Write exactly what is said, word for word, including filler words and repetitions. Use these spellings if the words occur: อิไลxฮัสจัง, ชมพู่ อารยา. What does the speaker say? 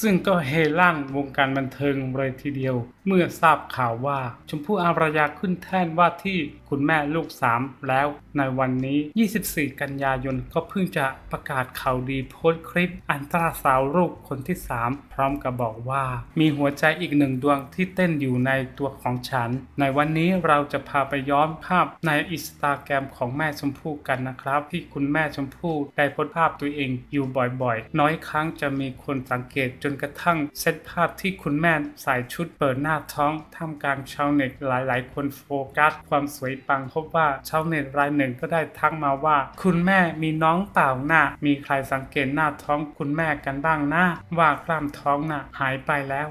ซึ่งก็เฮลั่นวงการบันเทิงเลยทีเดียวเมื่อทราบข่าวว่าชมพู่อารยาขึ้นแท่นว่าที่คุณแม่ลูกสามแล้วในวันนี้ยี่สิบสี่กันยายนก็เพิ่งจะประกาศข่าวดีโพสต์คลิปอันตราซาวด์ลูกคนที่สามพร้อมกับบอกว่ามีหัวใจอีกหนึ่งดวงที่เต้นอยู่ในตัวของฉันในวันนี้เราจะพาไปย้อนภาพในอินสตาแกรมของแม่ชมพู่กันนะครับที่คุณแม่ชมพู่ได้โพสต์ภาพตัวเองอยู่บ่อยๆน้อยครั้งจะมีคนสังเกตจนกระทั่งเซตภาพที่คุณแม่ใส่ชุดเปิดหน้าท้องท่ามกลางชาวเน็ตหลายๆคนโฟกัสความสวยปังพบว่าชาวเน็ตรายหนึ่งก็ได้ทักมาว่าคุณแม่มีน้องเปล่าหน้ามีใครสังเกตหน้าท้องคุณแม่กันบ้างนะว่ากล้ามท้องน่ะหายไปแล้ว